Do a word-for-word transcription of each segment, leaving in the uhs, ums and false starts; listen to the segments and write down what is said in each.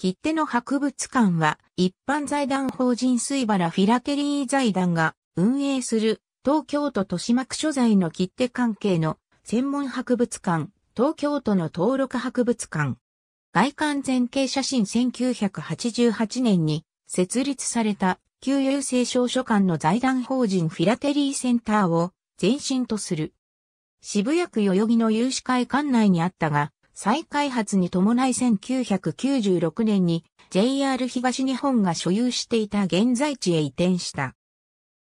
切手の博物館は一般財団法人水原フィラテリー財団が運営する東京都豊島区所在の切手関係の専門博物館、東京都の登録博物館。外観全景写真せんきゅうひゃくはちじゅうはちねんに設立された旧郵政証書館の財団法人フィラテリーセンターを前身とする。渋谷区代々木の有志会館内にあったが、再開発に伴いせんきゅうひゃくきゅうじゅうろくねんに ジェイアール 東日本が所有していた現在地へ移転した。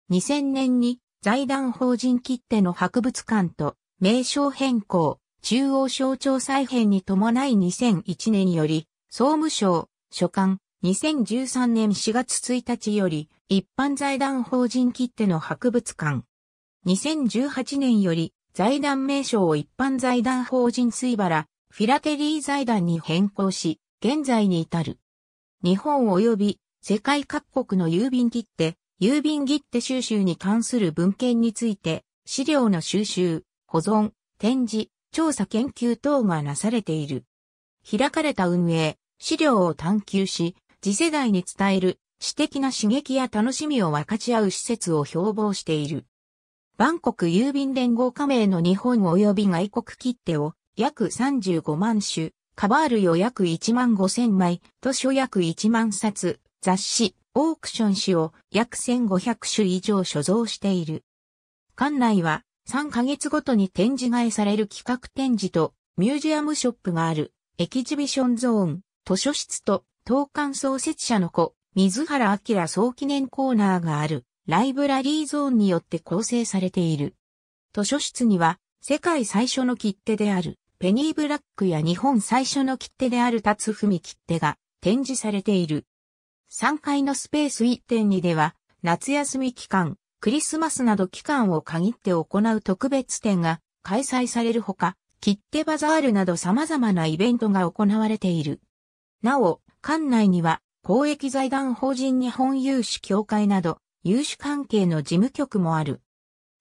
にせんねんに財団法人切手の博物館と名称変更、中央省庁再編に伴いにせんいちねんより総務省所管、にせんじゅうさんねんしがつついたちより一般財団法人切手の博物館、にせんじゅうはちねんより財団名称を一般財団法人水原フィラテリー財団に変更し、現在に至る。日本及び世界各国の郵便切手、郵便切手収集に関する文献について、資料の収集、保存、展示、調査研究等がなされている。開かれた運営、資料を探求し、次世代に伝える知的な刺激や楽しみを分かち合う施設を標榜している。万国郵便連合加盟の日本及び外国切手を約さんじゅうごまんしゅ、カバー類を約いちまんごせんまい、図書約いちまんさつ、雑誌、オークション誌を約せんごひゃくしゅ以上所蔵している。館内はさんかげつごとに展示替えされる企画展示とミュージアムショップがあるエキジビションゾーン、図書室と当館創設者の故、水原明総記念コーナーがあるライブラリーゾーンによって構成されている。図書室には世界最初の切手であるペニーブラックや日本最初の切手である辰史切手が展示されている。さんがいのスペース いってんに では夏休み期間、クリスマスなど期間を限って行う特別展が開催されるほか、切手バザールなど様々なイベントが行われている。なお、館内には公益財団法人日本有志協会など、有志関係の事務局もある。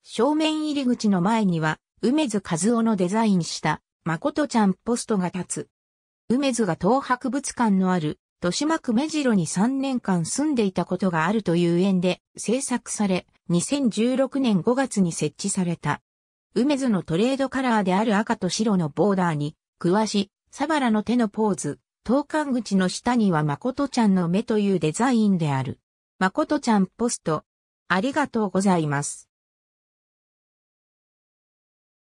正面入り口の前には、梅津和夫のデザインした、まことちゃんポストが立つ。梅津が東博物館のある、豊島区目白にさんねんかん住んでいたことがあるという縁で制作され、にせんじゅうろくねんごがつに設置された。梅津のトレードカラーである赤と白のボーダーに、桑子、佐原の手のポーズ、投函口の下にはまことちゃんの目というデザインである。まことちゃんポスト、ありがとうございます。